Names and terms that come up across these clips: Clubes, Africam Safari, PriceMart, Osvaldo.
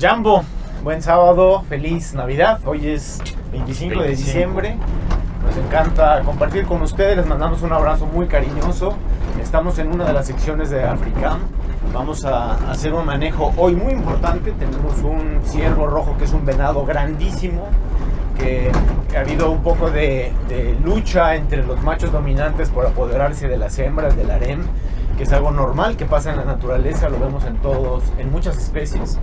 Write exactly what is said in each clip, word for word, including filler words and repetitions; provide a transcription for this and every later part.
Jambo, buen sábado, feliz Navidad. Hoy es veinticinco de diciembre. Nos encanta compartir con ustedes, les mandamos un abrazo muy cariñoso. Estamos en una de las secciones de Africam. Vamos a hacer un manejo hoy muy importante. Tenemos un ciervo rojo que es un venado grandísimo, que ha habido un poco de, de lucha entre los machos dominantes por apoderarse de las hembras, del harem, que es algo normal que pasa en la naturaleza, lo vemos en todos, en muchas especies.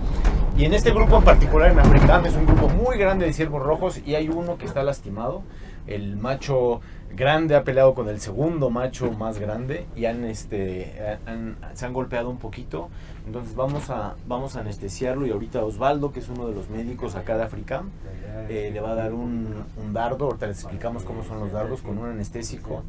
Y en este grupo en particular, en Africam, es un grupo muy grande de ciervos rojos y hay uno que está lastimado. El macho grande ha peleado con el segundo macho más grande y han, este, han, se han golpeado un poquito. Entonces vamos a, vamos a anestesiarlo, y ahorita Osvaldo, que es uno de los médicos acá de Africam, eh, le va a dar un, un dardo. Ahorita les explicamos cómo son los dardos con un anestésico.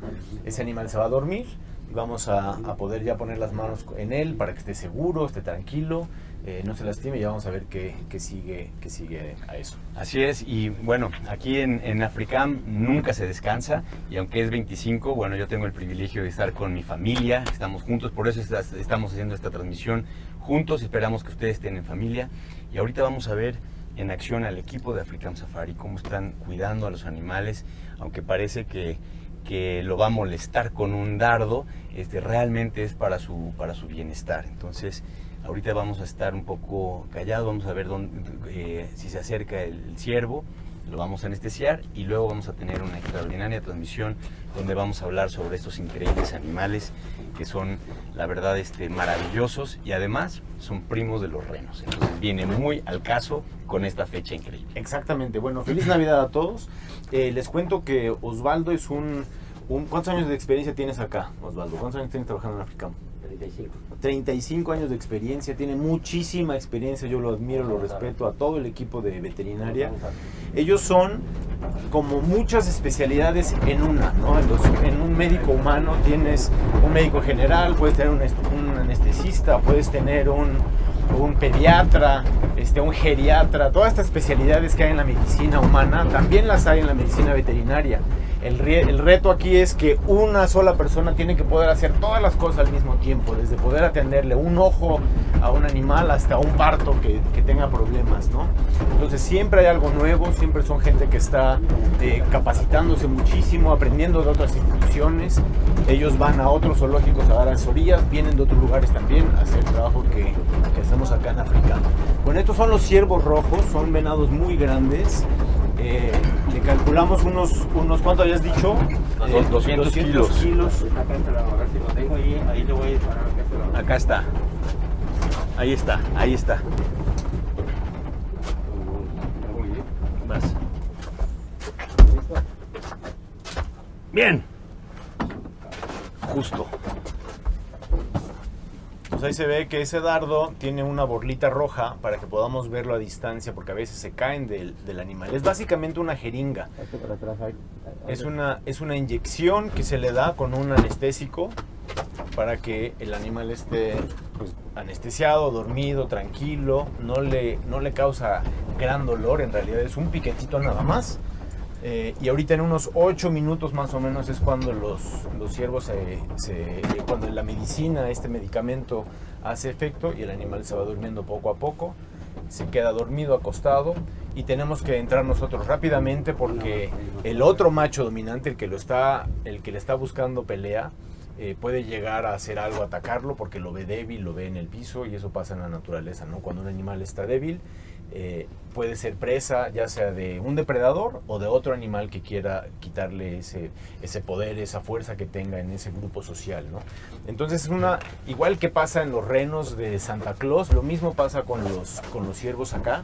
Ese animal se va a dormir. Vamos a, a poder ya poner las manos en él para que esté seguro, esté tranquilo, eh, no se lastime, y ya vamos a ver qué, qué, sigue, qué sigue a eso. Así es, y bueno, aquí en, en Africam nunca se descansa, y aunque es veinticinco, bueno, yo tengo el privilegio de estar con mi familia, estamos juntos, por eso está, estamos haciendo esta transmisión juntos, esperamos que ustedes estén en familia, y ahorita vamos a ver en acción al equipo de Africam Safari, cómo están cuidando a los animales, aunque parece que que lo va a molestar con un dardo, este, realmente es para su, para su bienestar. Entonces, ahorita vamos a estar un poco callados, vamos a ver dónde, eh, si se acerca el, el ciervo, lo vamos a anestesiar, y luego vamos a tener una extraordinaria transmisión donde vamos a hablar sobre estos increíbles animales que son, la verdad, este, maravillosos, y además son primos de los renos. Entonces viene muy al caso con esta fecha increíble. Exactamente. Bueno, feliz Navidad a todos. Eh, les cuento que Osvaldo es un, un... ¿Cuántos años de experiencia tienes acá, Osvaldo? ¿Cuántos años tienes trabajando en Africam? treinta y cinco. treinta y cinco años de experiencia, tiene muchísima experiencia, yo lo admiro, lo respeto a todo el equipo de veterinaria. Ellos son como muchas especialidades en una, ¿no? Entonces, en un médico humano tienes un médico general, puedes tener un, un anestesista, puedes tener un, un pediatra, este, un geriatra. Todas estas especialidades que hay en la medicina humana también las hay en la medicina veterinaria. El, re, el reto aquí es que una sola persona tiene que poder hacer todas las cosas al mismo tiempo, desde poder atenderle un ojo a un animal hasta un parto que, que tenga problemas, ¿no? Entonces siempre hay algo nuevo, siempre son gente que está eh, capacitándose muchísimo, aprendiendo de otras instituciones. Ellos van a otros zoológicos a dar asesorías, vienen de otros lugares también a hacer el trabajo que, que hacemos acá en Africam. Bueno, estos son los ciervos rojos, son venados muy grandes. Eh, le calculamos unos, unos ¿cuánto habías dicho? Eh, doscientos kilos. Acá está, a ver si lo tengo ahí, ahí lo voy a disparar. Acá está, ahí está, ahí está. Vas. Bien. Justo. Pues ahí se ve que ese dardo tiene una borlita roja para que podamos verlo a distancia, porque a veces se caen del, del animal. Es básicamente una jeringa. Es una, es una inyección que se le da con un anestésico para que el animal esté, pues, anestesiado, dormido, tranquilo. No le, no le causa gran dolor, en realidad es un piquetito nada más. Eh, y ahorita en unos ocho minutos más o menos es cuando los, los ciervos, se, se, cuando la medicina, este medicamento hace efecto, y el animal se va durmiendo poco a poco, se queda dormido, acostado, y tenemos que entrar nosotros rápidamente porque el otro macho dominante, el que, lo está, el que le está buscando pelea, Eh, puede llegar a hacer algo, atacarlo, porque lo ve débil, lo ve en el piso, y eso pasa en la naturaleza, ¿no? Cuando un animal está débil, eh, puede ser presa ya sea de un depredador o de otro animal que quiera quitarle ese, ese poder, esa fuerza que tenga en ese grupo social, ¿no? Entonces, una, igual que pasa en los renos de Santa Claus, lo mismo pasa con los, con los ciervos acá.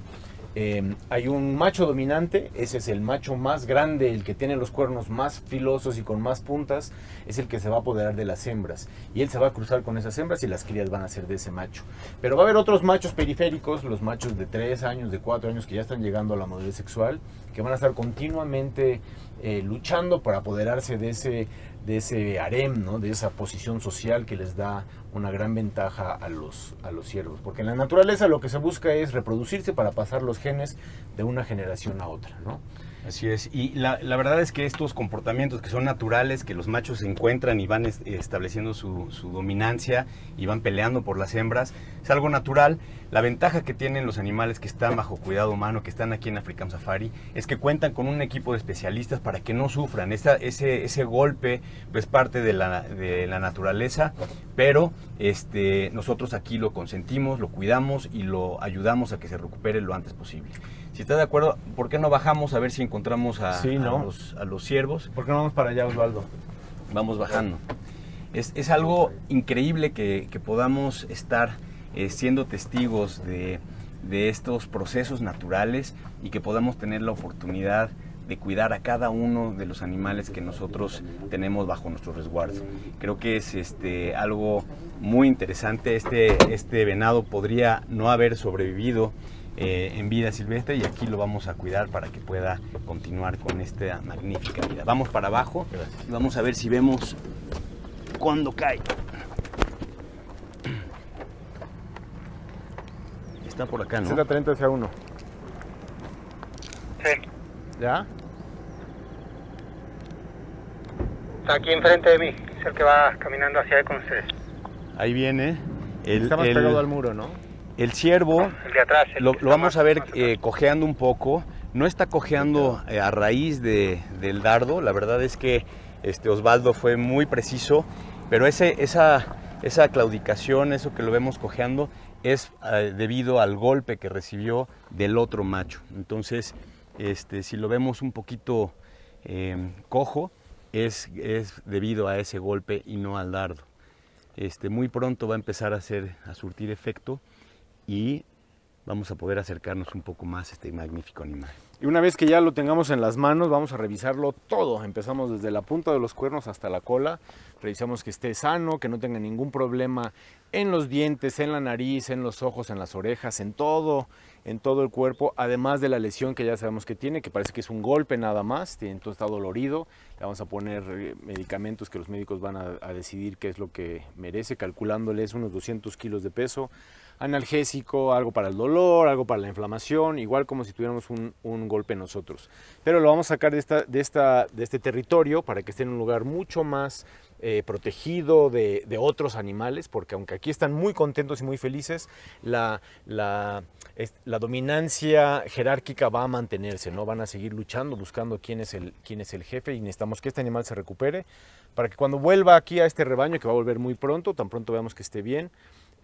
Eh, hay un macho dominante, ese es el macho más grande, el que tiene los cuernos más filosos y con más puntas, es el que se va a apoderar de las hembras, y él se va a cruzar con esas hembras y las crías van a ser de ese macho. Pero va a haber otros machos periféricos, los machos de tres años, de cuatro años, que ya están llegando a la madurez sexual, que van a estar continuamente eh, luchando para apoderarse de ese, de ese harem, ¿no? De esa posición social que les da una gran ventaja a los, a los ciervos, porque en la naturaleza lo que se busca es reproducirse para pasar los genes de una generación a otra, ¿no? Así es, y la, la verdad es que estos comportamientos que son naturales, que los machos se encuentran y van estableciendo su, su dominancia y van peleando por las hembras, es algo natural. La ventaja que tienen los animales que están bajo cuidado humano, que están aquí en Africam Safari, es que cuentan con un equipo de especialistas para que no sufran. Esta, ese, ese golpe es parte de la, de la naturaleza, pero este, nosotros aquí lo consentimos, lo cuidamos y lo ayudamos a que se recupere lo antes posible. Si estás de acuerdo, ¿por qué no bajamos a ver si encontramos a, sí, ¿no? a, los, a los ciervos? ¿Por qué no vamos para allá, Osvaldo? Vamos bajando. Es, es algo increíble que, que podamos estar eh, siendo testigos de, de estos procesos naturales y que podamos tener la oportunidad de cuidar a cada uno de los animales que nosotros tenemos bajo nuestro resguardo. Creo que es este, algo muy interesante. Este, este venado podría no haber sobrevivido Eh, en vida silvestre, y aquí lo vamos a cuidar para que pueda continuar con esta magnífica vida. Vamos para abajo. Gracias. Y vamos a ver si vemos cuándo cae. Está por acá, ¿no? setenta treinta hacia uno. Sí. ¿Ya? Está aquí enfrente de mí. Es el que va caminando hacia él con ustedes. Ahí viene. El, está más el... pegado al muro, ¿no? El ciervo, el de atrás, el lo, lo vamos a ver eh, cojeando un poco. No está cojeando eh, a raíz de, del dardo. La verdad es que este Osvaldo fue muy preciso, pero ese, esa, esa claudicación, eso que lo vemos cojeando, es eh, debido al golpe que recibió del otro macho. Entonces, este, si lo vemos un poquito eh, cojo, es, es debido a ese golpe y no al dardo. Este, muy pronto va a empezar a, hacer, a surtir efecto, y vamos a poder acercarnos un poco más a este magnífico animal. Y una vez que ya lo tengamos en las manos, vamos a revisarlo todo. Empezamos desde la punta de los cuernos hasta la cola. Revisamos que esté sano, que no tenga ningún problema en los dientes, en la nariz, en los ojos, en las orejas, en todo, en todo el cuerpo. Además de la lesión que ya sabemos que tiene, que parece que es un golpe nada más. Entonces está dolorido. Le vamos a poner medicamentos que los médicos van a, a decidir qué es lo que merece, calculándoles unos doscientos kilos de peso. Analgésico, algo para el dolor, algo para la inflamación, igual como si tuviéramos un, un golpe nosotros. Pero lo vamos a sacar de, esta, de, esta, de este territorio para que esté en un lugar mucho más eh, protegido de, de otros animales, porque aunque aquí están muy contentos y muy felices, la, la, es, la dominancia jerárquica va a mantenerse, ¿no? Van a seguir luchando, buscando quién es, el, quién es el jefe, y necesitamos que este animal se recupere para que cuando vuelva aquí a este rebaño, que va a volver muy pronto, tan pronto veamos que esté bien,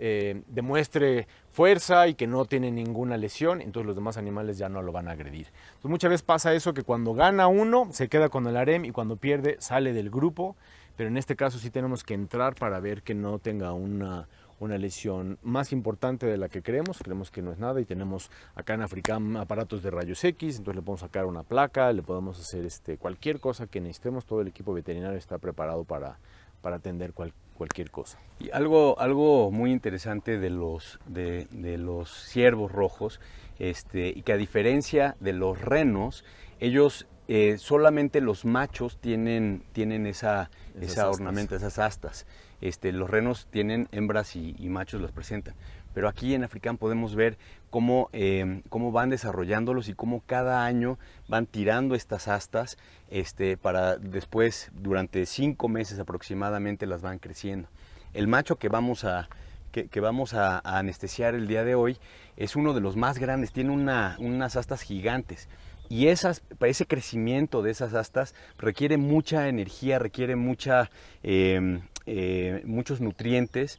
Eh, demuestre fuerza y que no tiene ninguna lesión, entonces los demás animales ya no lo van a agredir. Entonces muchas veces pasa eso, que cuando gana uno se queda con el harem y cuando pierde sale del grupo, pero en este caso sí tenemos que entrar para ver que no tenga una, una lesión más importante de la que creemos, creemos que no es nada, y tenemos acá en Africam aparatos de rayos X, entonces le podemos sacar una placa, le podemos hacer este, cualquier cosa que necesitemos, todo el equipo veterinario está preparado para, para atender cualquier cualquier cosa. Y algo, algo muy interesante de los, de, de los ciervos rojos, este, y que a diferencia de los renos, ellos eh, solamente los machos tienen, tienen esa, esas esa ornamenta, esas astas. Este, los renos tienen hembras y, y machos los presentan. Pero aquí en Africam podemos ver cómo, eh, cómo van desarrollándolos y cómo cada año van tirando estas astas este, para después, durante cinco meses aproximadamente, las van creciendo. El macho que vamos a, que, que vamos a, a anestesiar el día de hoy es uno de los más grandes, tiene una, unas astas gigantes. Y esas, ese crecimiento de esas astas requiere mucha energía, requiere mucha, eh, eh, muchos nutrientes.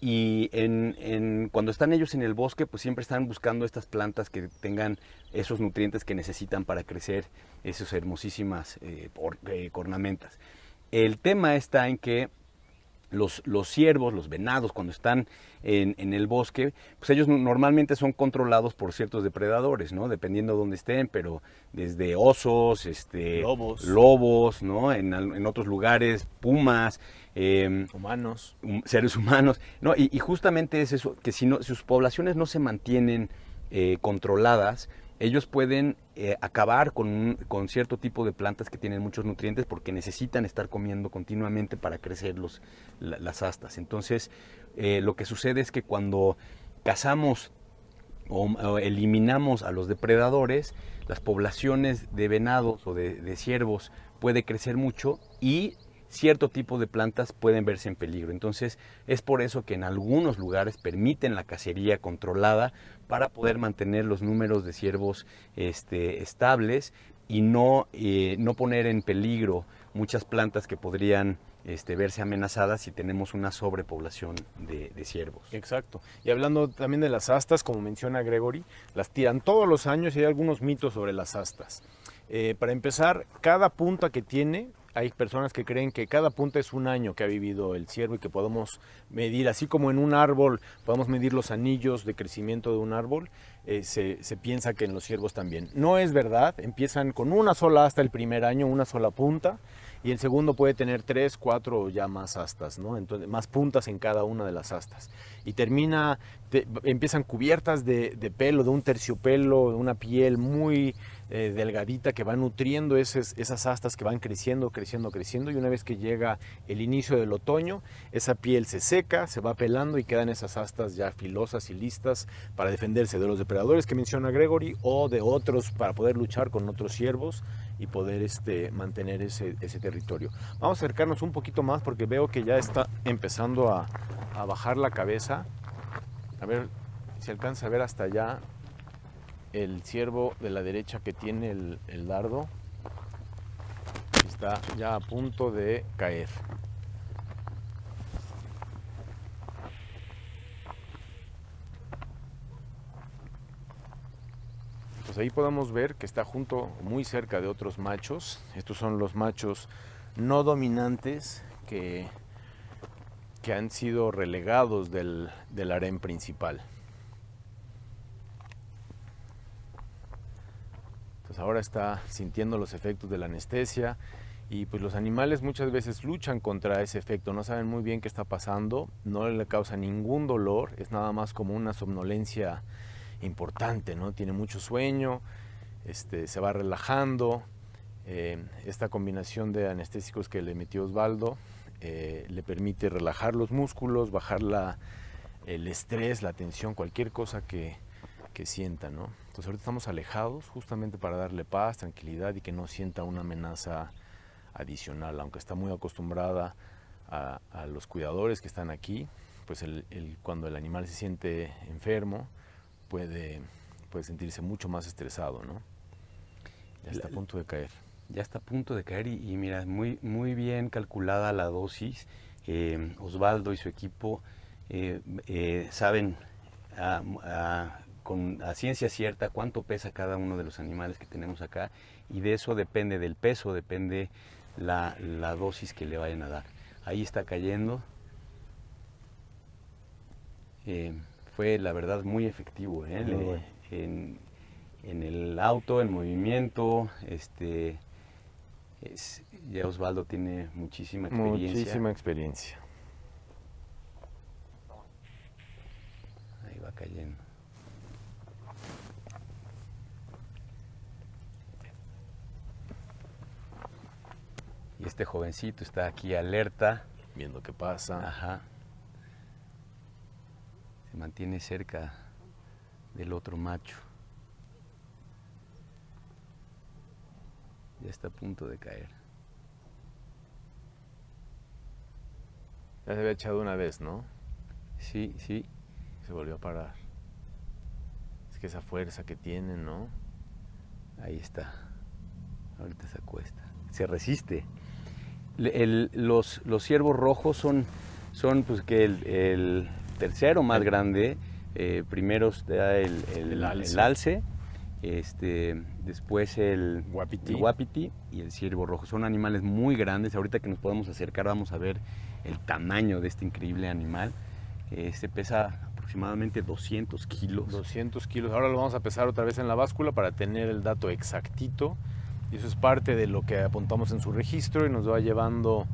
Y en, en, cuando están ellos en el bosque, pues siempre están buscando estas plantas que tengan esos nutrientes que necesitan para crecer esas hermosísimas eh, por, eh, cornamentas. El tema está en que los, los ciervos, los venados, cuando están en, en el bosque, pues ellos normalmente son controlados por ciertos depredadores, ¿no? Dependiendo de dónde estén, pero desde osos, este, lobos, lobos ¿no? en, en otros lugares, pumas. Eh, humanos. Seres humanos. No, y, y justamente es eso, que si no, sus poblaciones no se mantienen eh, controladas, ellos pueden eh, acabar con, un, con cierto tipo de plantas que tienen muchos nutrientes porque necesitan estar comiendo continuamente para crecer los, la, las astas. Entonces, eh, lo que sucede es que cuando cazamos o, o eliminamos a los depredadores, las poblaciones de venados o de, de ciervos puede crecer mucho y cierto tipo de plantas pueden verse en peligro. Entonces es por eso que en algunos lugares permiten la cacería controlada para poder mantener los números de ciervos este, estables y no, eh, no poner en peligro muchas plantas que podrían este, verse amenazadas si tenemos una sobrepoblación de, de ciervos. Exacto. Y hablando también de las astas, como menciona Gregory, las tiran todos los años y hay algunos mitos sobre las astas. Eh, para empezar, cada punta que tiene, hay personas que creen que cada punta es un año que ha vivido el ciervo y que podemos medir, así como en un árbol podemos medir los anillos de crecimiento de un árbol, eh, se, se piensa que en los ciervos también. No es verdad, empiezan con una sola asta el primer año, una sola punta, y el segundo puede tener tres, cuatro o ya más astas, ¿no? Entonces, más puntas en cada una de las astas. Y termina, te, empiezan cubiertas de, de pelo, de un terciopelo, de una piel muy eh, delgadita que va nutriendo esas, esas astas que van creciendo, creciendo, creciendo. Y una vez que llega el inicio del otoño, esa piel se seca, se va pelando y quedan esas astas ya filosas y listas para defenderse de los depredadores que menciona Gregory o de otros, para poder luchar con otros ciervos y poder este, mantener ese, ese territorio. Vamos a acercarnos un poquito más porque veo que ya está empezando a, a bajar la cabeza. A ver si alcanza a ver hasta allá el ciervo de la derecha que tiene el, el dardo. Está ya a punto de caer. Ahí podemos ver que está junto, muy cerca de otros machos. Estos son los machos no dominantes que, que han sido relegados del, del harén principal. Entonces ahora está sintiendo los efectos de la anestesia y pues los animales muchas veces luchan contra ese efecto, no saben muy bien qué está pasando, no le causa ningún dolor, es nada más como una somnolencia importante, ¿no? Tiene mucho sueño, este, se va relajando. Eh, esta combinación de anestésicos que le metió Osvaldo eh, le permite relajar los músculos, bajar la, el estrés, la tensión, cualquier cosa que, que sienta, ¿no? Entonces ahorita estamos alejados justamente para darle paz, tranquilidad y que no sienta una amenaza adicional, aunque está muy acostumbrada a, a los cuidadores que están aquí, pues el, el, cuando el animal se siente enfermo, Puede, puede sentirse mucho más estresado, ¿no? Ya está a punto de caer. Ya está a punto de caer y, y mira, muy, muy bien calculada la dosis. Eh, Osvaldo y su equipo eh, eh, saben a, a, con, a ciencia cierta cuánto pesa cada uno de los animales que tenemos acá y de eso depende, del peso depende la, la dosis que le vayan a dar. Ahí está cayendo. Eh, Fue, la verdad, muy efectivo, ¿eh? Muy bueno. en, en el auto, en movimiento. Este, es, ya Osvaldo tiene muchísima experiencia. Muchísima experiencia. Ahí va cayendo. Y este jovencito está aquí alerta. Viendo qué pasa. Ajá. Se mantiene cerca del otro macho. Ya está a punto de caer. Ya se había echado una vez, ¿no? Sí, sí. Se volvió a parar. Es que esa fuerza que tiene, ¿no? Ahí está. Ahorita se acuesta. Se resiste. El, el, los, los ciervos rojos son, son pues que el... el tercero más grande, eh, primero está el, el, el alce, el alce este, después el guapiti. el guapiti y el ciervo rojo. Son animales muy grandes. Ahorita que nos podamos acercar vamos a ver el tamaño de este increíble animal. Este pesa aproximadamente doscientos kilos. doscientos kilos. Ahora lo vamos a pesar otra vez en la báscula para tener el dato exactito. Y eso es parte de lo que apuntamos en su registro y nos va llevando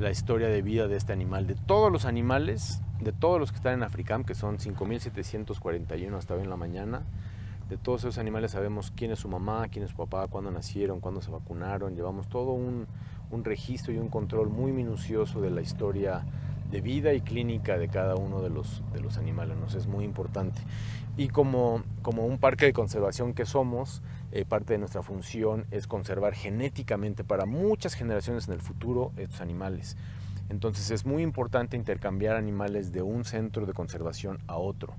la historia de vida de este animal. De todos los animales, de todos los que están en Africam, que son cinco mil setecientos cuarenta y uno hasta hoy en la mañana, de todos esos animales sabemos quién es su mamá, quién es su papá, cuándo nacieron, cuándo se vacunaron. Llevamos todo un, un registro y un control muy minucioso de la historia de vida y clínica de cada uno de los, de los animales, nos es muy importante. Y como, como un parque de conservación que somos, eh, parte de nuestra función es conservar genéticamente para muchas generaciones en el futuro estos animales. Entonces es muy importante intercambiar animales de un centro de conservación a otro.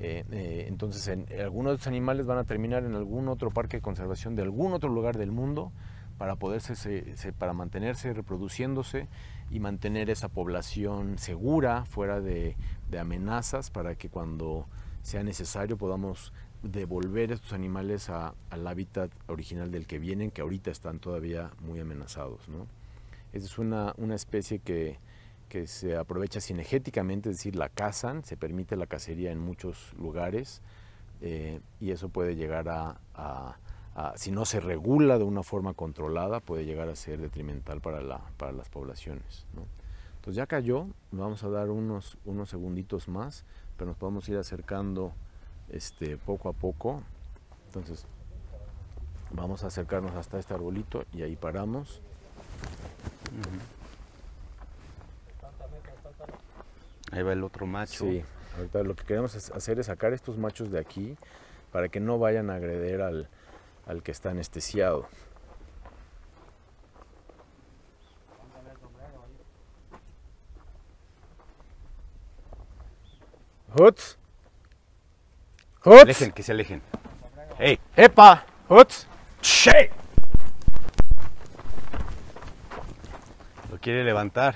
Eh, eh, entonces en, en algunos de estos animales van a terminar en algún otro parque de conservación de algún otro lugar del mundo para, poderse, se, se, para mantenerse reproduciéndose y mantener esa población segura, fuera de, de amenazas, para que cuando sea necesario podamos devolver estos animales a, al hábitat original del que vienen, que ahorita están todavía muy amenazados, ¿no? Esta es una, una especie que, que se aprovecha cinegéticamente, es decir, la cazan, se permite la cacería en muchos lugares eh, y eso puede llegar a, a, a, si no se regula de una forma controlada, puede llegar a ser detrimental para, la, para las poblaciones, ¿no? Entonces ya cayó, vamos a dar unos, unos segunditos más, pero nos podemos ir acercando este, poco a poco. Entonces vamos a acercarnos hasta este arbolito y ahí paramos. Ahí va el otro macho. Sí, ahorita lo que queremos hacer es sacar estos machos de aquí para que no vayan a agreder al, al que está anestesiado. Huts. Huts. Alejen, que se alejen. Hey. ¡Epa! Huts. ¡Che! Lo quiere levantar.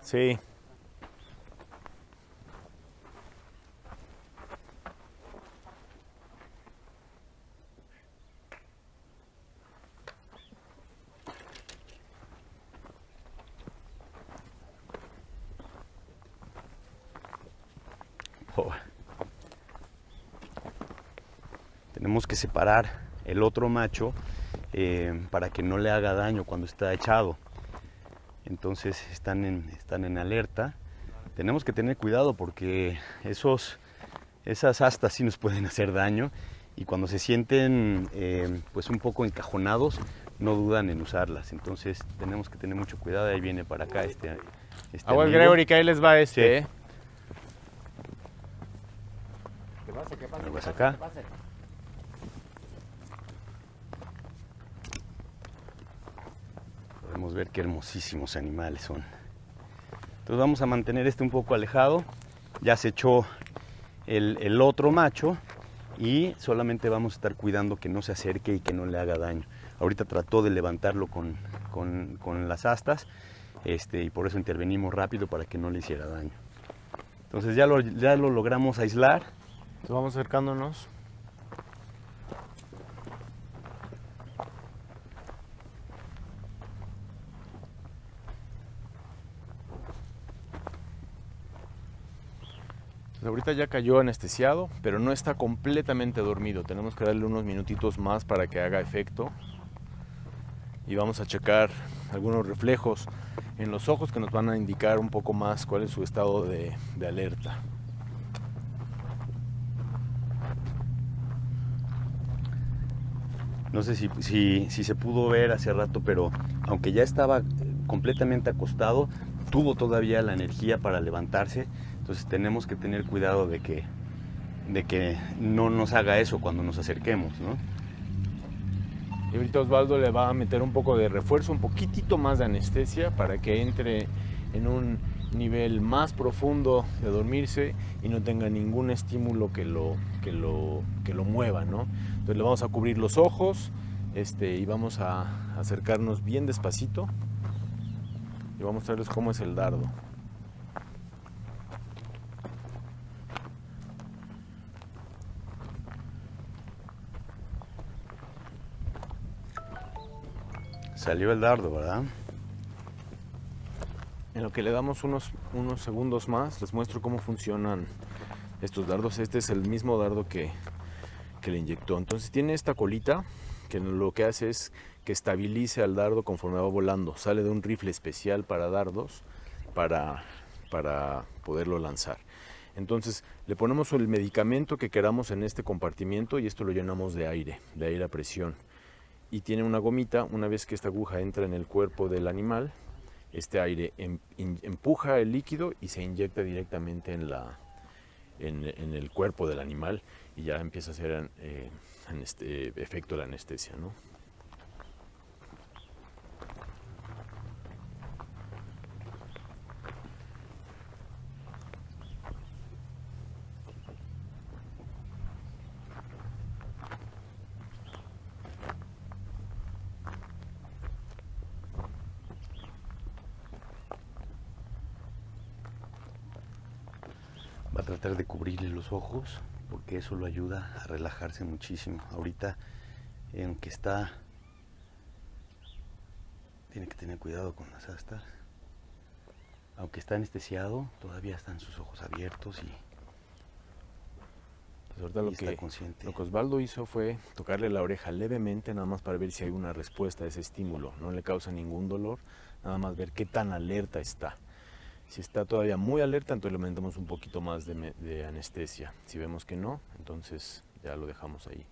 Sí. Oh. Tenemos que separar el otro macho eh, para que no le haga daño cuando está echado. Entonces están en, están en alerta. Tenemos que tener cuidado porque esos, esas astas sí nos pueden hacer daño y cuando se sienten eh, pues un poco encajonados no dudan en usarlas. Entonces tenemos que tener mucho cuidado. Ahí viene para acá este, este Agua amigo. Gregory, que ahí les va este. Sí. ¿Eh? Que pase, que pase, que pase, acá. Que pase. Podemos ver qué hermosísimos animales son. Entonces vamos a mantener este un poco alejado. Ya se echó el, el otro macho y solamente vamos a estar cuidando que no se acerque y que no le haga daño. Ahorita trató de levantarlo con, con, con las astas este, y por eso intervenimos rápido para que no le hiciera daño. Entonces ya lo, ya lo logramos aislar. Entonces vamos acercándonos. Ahorita ya cayó anestesiado, pero no está completamente dormido. Tenemos que darle unos minutitos más para que haga efecto. Y vamos a checar algunos reflejos en los ojos que nos van a indicar un poco más cuál es su estado de, de alerta. No sé si, si, si se pudo ver hace rato, pero aunque ya estaba completamente acostado, tuvo todavía la energía para levantarse. Entonces tenemos que tener cuidado de que, de que no nos haga eso cuando nos acerquemos, ¿no? Y ahorita Osvaldo le va a meter un poco de refuerzo, un poquitito más de anestesia para que entre en un nivel más profundo de dormirse y no tenga ningún estímulo que lo, que lo, que lo mueva, ¿no? Entonces le vamos a cubrir los ojos este, y vamos a acercarnos bien despacito y vamos a mostrarles cómo es el dardo. Salió el dardo, ¿verdad? En lo que le damos unos, unos segundos más, les muestro cómo funcionan estos dardos. Este es el mismo dardo que, que le inyectó. Entonces tiene esta colita que lo que hace es que estabilice al dardo conforme va volando. Sale de un rifle especial para dardos para, para poderlo lanzar. Entonces le ponemos el medicamento que queramos en este compartimiento y esto lo llenamos de aire, de aire a presión. Y tiene una gomita, una vez que esta aguja entra en el cuerpo del animal, este aire empuja el líquido y se inyecta directamente en, la, en, en el cuerpo del animal y ya empieza a hacer eh, en este efecto la anestesia, ¿no? Tratar de cubrirle los ojos porque eso lo ayuda a relajarse muchísimo. Ahorita, aunque está, tiene que tener cuidado con las astas. Aunque está anestesiado, todavía están sus ojos abiertos y, pues ahorita y lo está que, consciente. Lo que Osvaldo hizo fue tocarle la oreja levemente, nada más para ver si hay una respuesta a ese estímulo. No le causa ningún dolor, nada más ver qué tan alerta está. Si está todavía muy alerta, entonces le aumentamos un poquito más de, de anestesia. Si vemos que no, entonces ya lo dejamos ahí.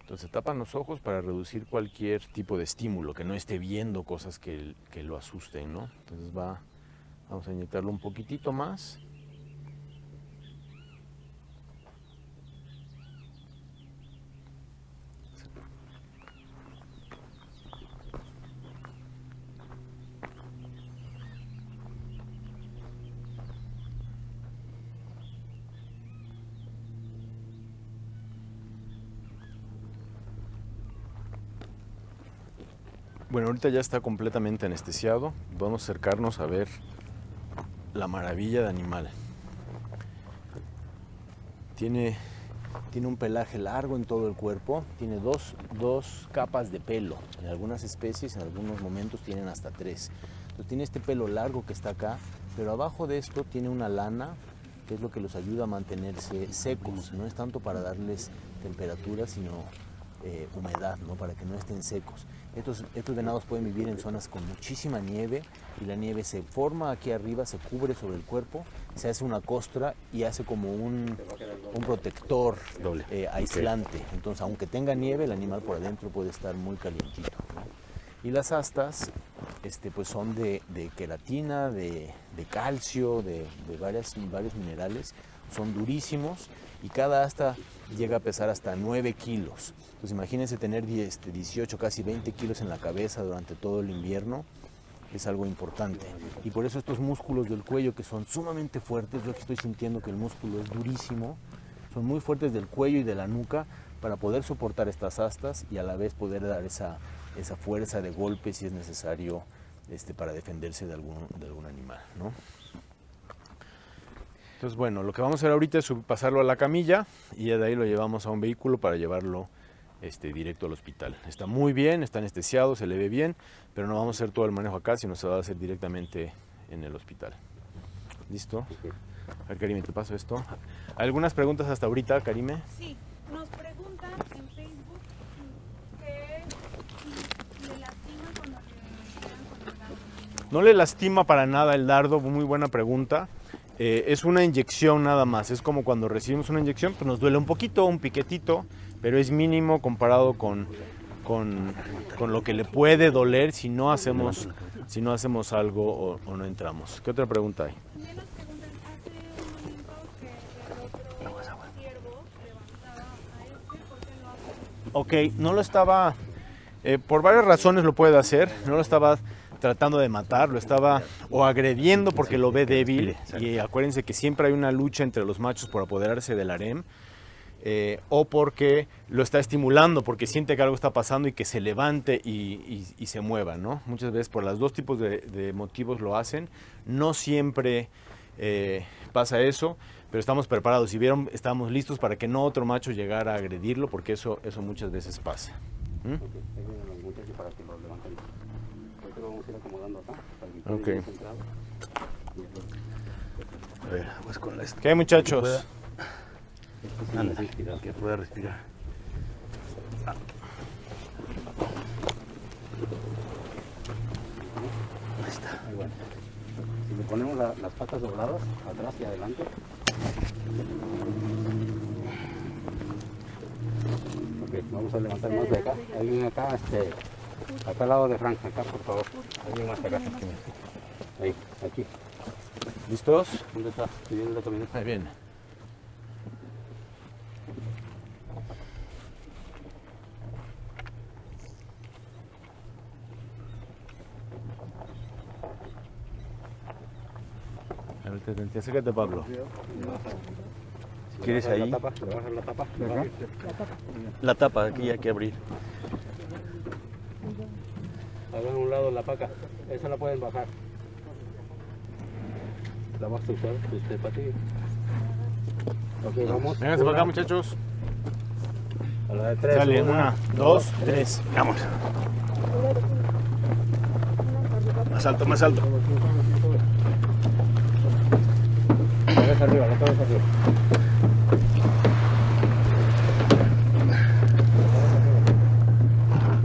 Entonces tapan los ojos para reducir cualquier tipo de estímulo, que no esté viendo cosas que, que lo asusten, ¿no? Entonces va, vamos a inyectarlo un poquitito más. Bueno, ahorita ya está completamente anestesiado. Vamos a acercarnos a ver la maravilla de animal. Tiene, tiene un pelaje largo en todo el cuerpo. Tiene dos, dos capas de pelo. En algunas especies, en algunos momentos, tienen hasta tres. Entonces, tiene este pelo largo que está acá, pero abajo de esto tiene una lana, que es lo que los ayuda a mantenerse secos. No es tanto para darles temperatura, sino eh, humedad, ¿no? Para que no estén secos. Estos, estos venados pueden vivir en zonas con muchísima nieve y la nieve se forma aquí arriba, se cubre sobre el cuerpo, se hace una costra y hace como un, un protector doble. Eh, aislante. Okay. Entonces, aunque tenga nieve, el animal por adentro puede estar muy calientito, ¿no? Y las astas este, pues son de, de queratina, de, de calcio, de, de varias, varios minerales. Son durísimos y cada asta llega a pesar hasta nueve kilos. Entonces imagínense tener dieciocho, casi veinte kilos en la cabeza durante todo el invierno. Es algo importante. Y por eso estos músculos del cuello, que son sumamente fuertes, yo aquí estoy sintiendo que el músculo es durísimo, son muy fuertes del cuello y de la nuca para poder soportar estas astas y a la vez poder dar esa, esa fuerza de golpe si es necesario este, para defenderse de algún, de algún animal, ¿no? Entonces, bueno, lo que vamos a hacer ahorita es pasarlo a la camilla y de ahí lo llevamos a un vehículo para llevarlo este, directo al hospital. Está muy bien, está anestesiado, se le ve bien, pero no vamos a hacer todo el manejo acá, sino se va a hacer directamente en el hospital. ¿Listo? A ver, Karime, te paso esto. ¿Hay algunas preguntas hasta ahorita, Karime? Sí, nos preguntan en Facebook que si le lastima cuando le pegan con el dardo. No le lastima para nada el dardo, muy buena pregunta. Eh, es una inyección nada más, es como cuando recibimos una inyección, pues nos duele un poquito, un piquetito, pero es mínimo comparado con, con, con lo que le puede doler si no hacemos, si no hacemos algo o, o no entramos. ¿Qué otra pregunta hay? También nos preguntan, hace un tiempo que el otro ciervo levantaba a este, ¿por qué no hace? Ok, no lo estaba, eh, por varias razones lo puede hacer, no lo estaba tratando de matar, lo estaba o agrediendo porque lo ve débil, y acuérdense que siempre hay una lucha entre los machos por apoderarse del harem, eh, o porque lo está estimulando, porque siente que algo está pasando y que se levante y, y, y se mueva, ¿no? Muchas veces por los dos tipos de, de motivos lo hacen, no siempre eh, pasa eso, pero estamos preparados, si vieron, estamos listos para que no otro macho llegara a agredirlo, porque eso, eso muchas veces pasa. ¿Mm? Okay. A ver, pues con la... ¿Qué hay, muchachos? Que pueda respirar. Que pueda respirar. Ah. Ahí está. Ahí bueno. Si le ponemos la la, las patas dobladas, atrás y adelante. Ok, vamos a levantar más de acá. Alguien acá, este, acá al lado de Frank, acá por favor. Alguien más acá. Ahí, aquí. ¿Listos? ¿Dónde está? Ahí viene la camioneta. Ahí viene. Acércate, Pablo. ¿Quieres ahí? La tapa, la tapa. La tapa, aquí hay que abrir. Hagan un lado la paca. Esa la pueden bajar. La vas a usar este patillo. Ok, vamos. Vénganse para acá, muchachos. A la de tres. Dale, una, dos, tres. Vamos. Más alto, más alto. Arriba, la cabeza arriba.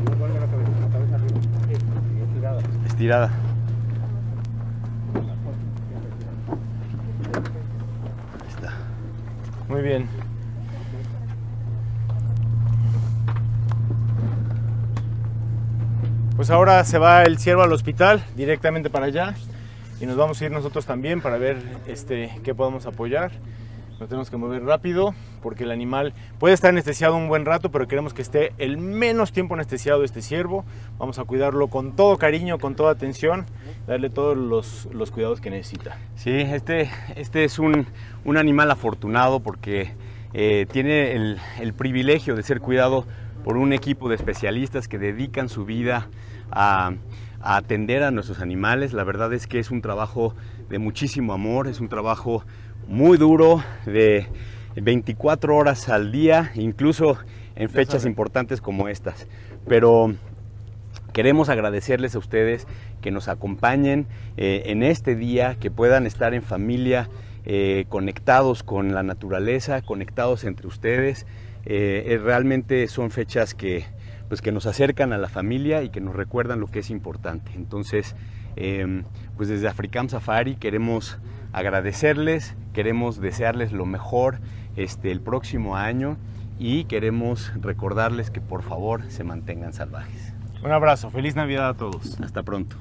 No vuelve la cabeza, la cabeza arriba. Estirada. Estirada. Ahí está. Muy bien. Pues ahora se va el ciervo al hospital, directamente para allá. Y nos vamos a ir nosotros también para ver este, qué podemos apoyar. Nos tenemos que mover rápido porque el animal puede estar anestesiado un buen rato, pero queremos que esté el menos tiempo anestesiado este ciervo. Vamos a cuidarlo con todo cariño, con toda atención, darle todos los, los cuidados que necesita. Sí, este, este es un, un animal afortunado porque eh, tiene el, el privilegio de ser cuidado por un equipo de especialistas que dedican su vida a... a atender a nuestros animales. La verdad es que es un trabajo de muchísimo amor, es un trabajo muy duro de veinticuatro horas al día, incluso en fechas importantes como estas. Pero queremos agradecerles a ustedes que nos acompañen eh, en este día, que puedan estar en familia, eh, conectados con la naturaleza, conectados entre ustedes. Eh, realmente son fechas que... pues que nos acercan a la familia y que nos recuerdan lo que es importante. Entonces, eh, pues desde Africam Safari queremos agradecerles, queremos desearles lo mejor este, el próximo año y queremos recordarles que por favor se mantengan salvajes. Un abrazo, feliz Navidad a todos. Hasta pronto.